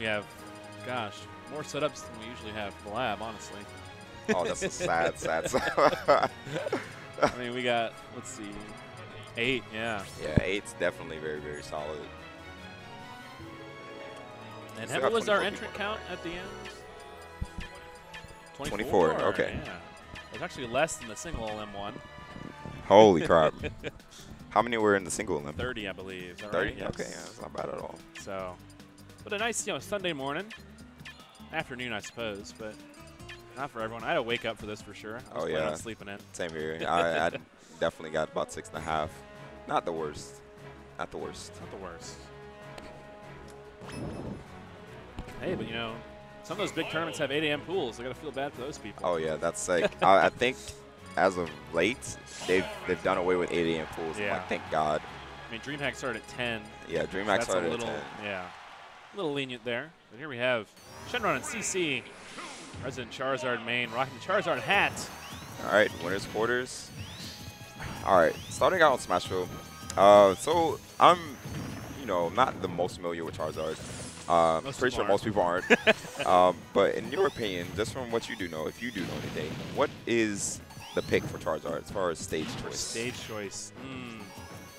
we have, gosh, more setups than we usually have for lab, honestly. Oh, that's a sad, sad setup. I mean, we got, let's see, 8, yeah. Yeah, 8's definitely very, very solid. And what was our entrant count at the end? 24. 24, okay. Yeah. It's actually less than the single LM one. Holy crap. How many were in the single LM? 30, I believe. Is that 30? Right? Yes. Okay, yeah, that's not bad at all. So, but a nice, you know, Sunday morning. Afternoon, I suppose, but not for everyone. I had to wake up for this for sure. I was planning on sleeping in. Same here. I definitely got about 6.5. Not the worst. Not the worst. Not the worst. Hey, but you know, some of those big tournaments have 8 a.m. pools. I gotta feel bad for those people. Oh yeah, that's like I think as of late they've done away with 8 a.m. pools. Yeah. Like, thank God. I mean, DreamHack started at 10. Yeah, DreamHack started a little, at 10. Yeah, a little lenient there. But here we have Shenron and CC, resident Charizard main, rocking the Charizard hat. All right, winners quarters. All right, starting out on Smashville. So I'm, you know, not the most familiar with Charizard. Pretty sure most people aren't. But in your opinion, just from what you do know, if you do know today, what is the pick for Charizard as far as stage choice? Stage choice.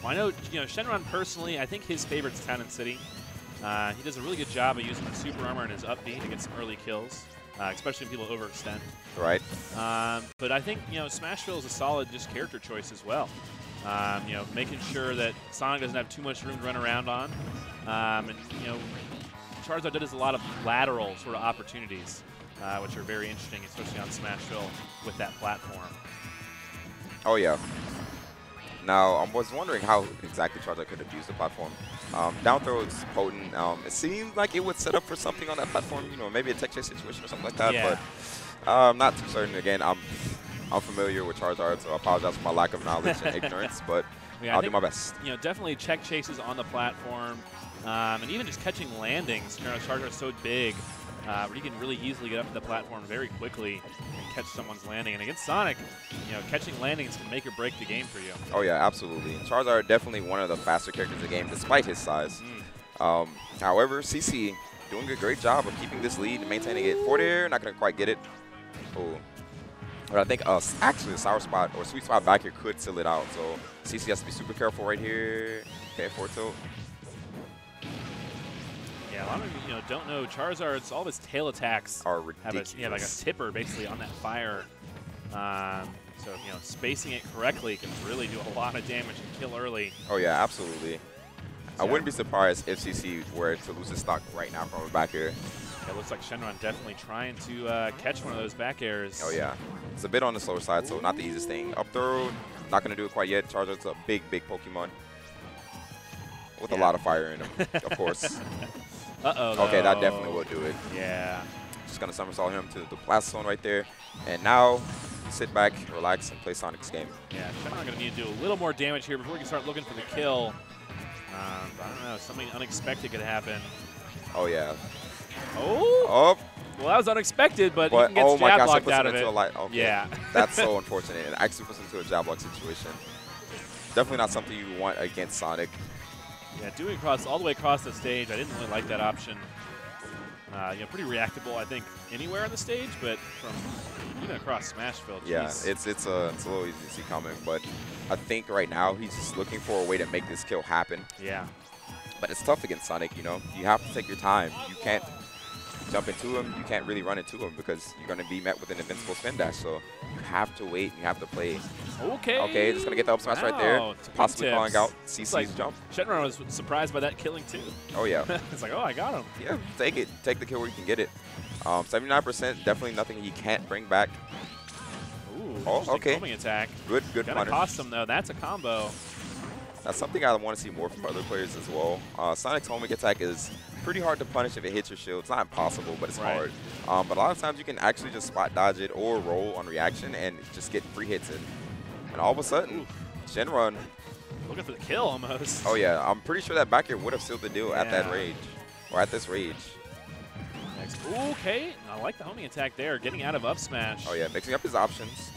Well, I know, you know, Shenron personally, I think his favorite is Town and City. He does a really good job of using the super armor and his upbeat to get some early kills, especially when people overextend. Right. But I think, you know, Smashville is a solid just character choice as well. You know, making sure that Sonic doesn't have too much room to run around on, and you know, Charizard does a lot of lateral sort of opportunities, which are very interesting, especially on Smashville with that platform. Oh, yeah. Now, I was wondering how exactly Charizard could abuse the platform. Down throw is potent. It seems like it would set up for something on that platform, you know, maybe a tech chase situation or something like that, yeah. But I'm not too certain. Again, I'm familiar with Charizard, so I apologize for my lack of knowledge and ignorance, but yeah, I'll do my best. You know, definitely check chases on the platform. And even just catching landings, you know, Charizard is so big where you can really easily get up to the platform very quickly and catch someone's landing. And against Sonic, you know, catching landings can make or break the game for you. Oh yeah, absolutely. Charizard definitely one of the faster characters in the game, despite his size. However, CC doing a great job of keeping this lead and maintaining it. Forward air, not gonna quite get it. Oh, but I think actually a sour spot or sweet spot back here could seal it out. So CC has to be super careful right here. Okay, forward tilt. Yeah, a lot of you know don't know Charizard's all of his tail attacks are ridiculous. Yeah, like a tipper basically on that fire. So you know, spacing it correctly can really do a lot of damage and kill early. Oh yeah, absolutely. So I wouldn't be surprised if CC were to lose his stock right now from a back air. Yeah, it looks like Shenron definitely trying to catch one of those back airs. Oh yeah, it's a bit on the slower side, so not the easiest thing. Up throw, not gonna do it quite yet. Charizard's a big, big Pokemon with a lot of fire in him, of course. Uh-oh. Okay, that definitely will do it. Yeah. Just going to somersault him to the blast zone right there. And now, sit back, relax, and play Sonic's game. Yeah, Shenron going to need to do a little more damage here before we can start looking for the kill. I don't know, something unexpected could happen. Oh, yeah. Oh! Well, that was unexpected, but he can get jab locked out of it. Okay. Yeah. That's so unfortunate. It actually puts him into a jab lock situation. Definitely not something you want against Sonic. Yeah, doing cross all the way across the stage, I didn't really like that option. You know, pretty reactable, I think, anywhere on the stage, but from even across Smashville. Geez. Yeah, it's a little easy to see coming, but I think right now he's just looking for a way to make this kill happen. Yeah. But it's tough against Sonic, you know. You have to take your time. You can't jump into him. You can't really run into him because you're going to be met with an invincible spin dash. So you have to wait. You have to play. Okay. Okay, just going to get the up smash right there. Possibly calling out CC's jump. Shenron was surprised by that killing too. Oh, yeah. It's like, oh, I got him. Yeah, take it. Take the kill where you can get it. 79%, definitely nothing he can't bring back. Ooh, okay. Homing attack. Good punter. Gotta cost him, though. That's a combo. That's something I want to see more from other players as well. Sonic's homing attack is pretty hard to punish if it hits your shield. It's not impossible, but it's hard. But a lot of times you can actually just spot dodge it or roll on reaction and just get free hits in. And all of a sudden, Shenron. Looking for the kill almost. Oh, yeah. I'm pretty sure that back air would have sealed the deal at that rage, or at this rage. Next. Okay. I like the homing attack there, getting out of up smash. Oh, yeah. Mixing up his options.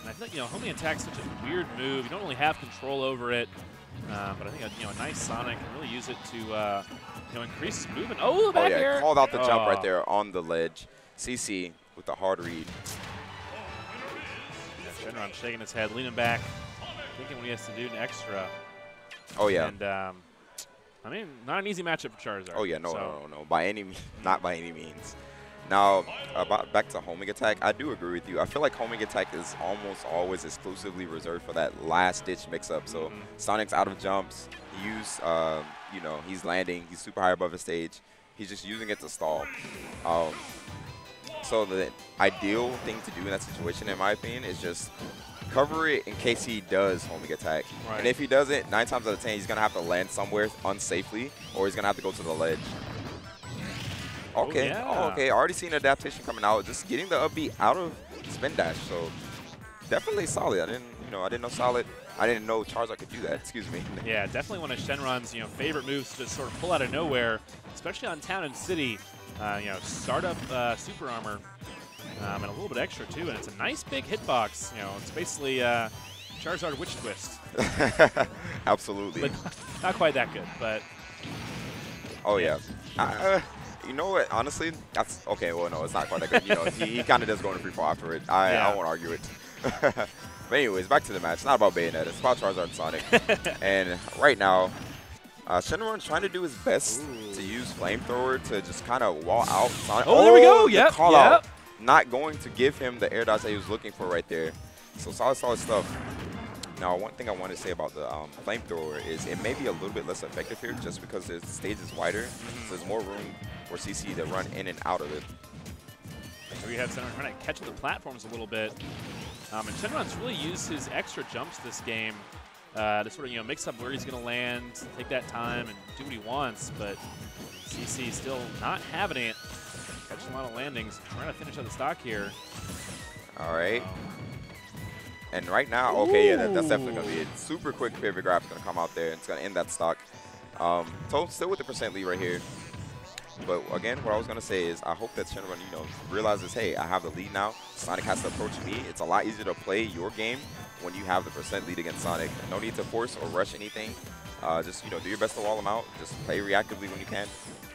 And I feel like, you know, homing attack's such a weird move. You don't really have control over it. But I think a nice Sonic can really use it to increase his movement. Oh, back air! Oh yeah, called out the jump right there on the ledge. CC with the hard read. Yeah, Shenron shaking his head, leaning back, thinking what he has to do an extra. Oh yeah. And I mean, not an easy matchup for Charizard. Oh yeah, no, by any means, not by any means. Now, back to homing attack, I do agree with you. I feel like homing attack is almost always exclusively reserved for that last-ditch mix-up. So Sonic's out of jumps. He used, he's landing. He's super high above his stage. He's just using it to stall. So the ideal thing to do in that situation, in my opinion, is just cover it in case he does homing attack. Right. And if he doesn't, 9 times out of 10, he's going to have to land somewhere unsafely, or he's going to have to go to the ledge. Okay, okay. Already seen adaptation coming out. Just getting the upbeat out of spin dash, so definitely solid. I didn't know Charizard could do that. Excuse me. Yeah, definitely one of Shenron's favorite moves to just sort of pull out of nowhere, especially on Town and City. Start up super armor and a little bit extra too, and it's a nice big hitbox. It's basically Charizard witch twist. Absolutely. But not quite that good, but. Oh yeah. You know what? Honestly, that's okay. Well, no, it's not quite that good. He kind of does go into free fall after it. I won't argue it. But anyways, back to the match. It's not about Bayonetta. It's about Charizard and Sonic. And right now, Shenron's trying to do his best to use Flamethrower to just kind of wall out Sonic. Oh, there we go. Yeah, call out. Not going to give him the air dodge that he was looking for right there. So solid stuff. Now, one thing I want to say about the Flamethrower is it may be a little bit less effective here just because the stage is wider, so there's more room for CC to run in and out of it. So we had Shenron trying to catch the platforms a little bit. And Shenron's really used his extra jumps this game to sort of mix up where he's going to land, take that time, and do what he wants. But CC still not having it. Catching a lot of landings, trying to finish out the stock here. All right. And right now, okay, yeah, that's definitely going to be it. Super quick favorite grab is going to come out there. It's going to end that stock. So still with the percent lead right here. But again, what I was going to say is I hope that Shenron, realizes, hey, I have the lead now. Sonic has to approach me. It's a lot easier to play your game when you have the percent lead against Sonic. No need to force or rush anything. Just, do your best to wall him out. Just play reactively when you can.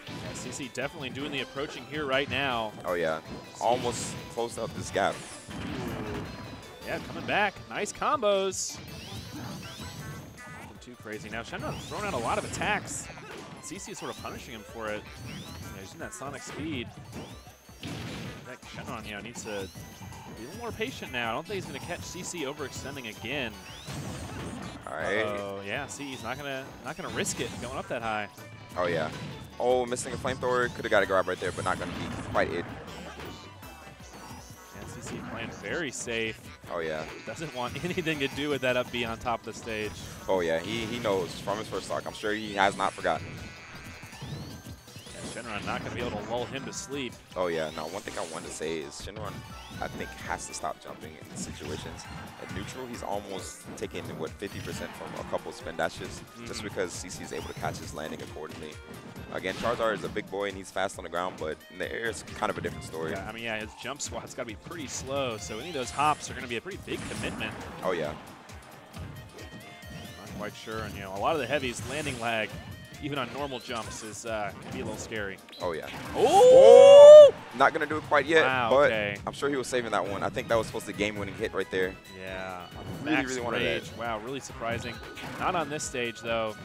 Yeah, CC definitely doing the approaching here right now. Oh, yeah. Almost closed up this gap. Yeah, coming back. Nice combos. Nothing too crazy. Now, Shenron's thrown out a lot of attacks. CC is sort of punishing him for it. He's in that Sonic speed. That Shenron, needs to be a little more patient now. I don't think he's going to catch CC overextending again. All right. Oh, yeah. See, he's not gonna risk it going up that high. Oh, yeah. Oh, missing a flamethrower. Could have got a grab right there, but not going to be quite it. Playing very safe. Oh, yeah. Doesn't want anything to do with that up B on top of the stage. Oh, yeah. He knows from his first stock. I'm sure he has not forgotten. Yeah, Shenron not going to be able to lull him to sleep. Oh, yeah. Now, one thing I wanted to say is Shenron, I think, has to stop jumping in these situations. At neutral, he's almost taking, 50% from a couple spin dashes just because CC is able to catch his landing accordingly. Again, Charizard is a big boy and he's fast on the ground, but in the air, it's kind of a different story. Yeah, his jump swat's got to be pretty slow, so any of those hops are going to be a pretty big commitment. Oh, yeah. Not quite sure, and, a lot of the heavies, landing lag, even on normal jumps, is can be a little scary. Oh, yeah. Oh! Not going to do it quite yet, but I'm sure he was saving that one. I think that was supposed to be a game-winning hit right there. Yeah. Really wanted that. Wow, really surprising. Not on this stage, though.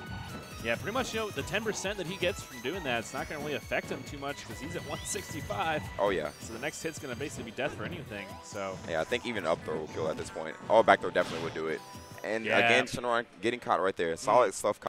Yeah, pretty much, the 10% that he gets from doing that, it's not going to really affect him too much because he's at 165. Oh, yeah. So the next hit's going to basically be death for anything, so. Yeah, I think even up throw will kill at this point. Oh, back throw definitely would do it. And again, Shenron getting caught right there. Solid stuff.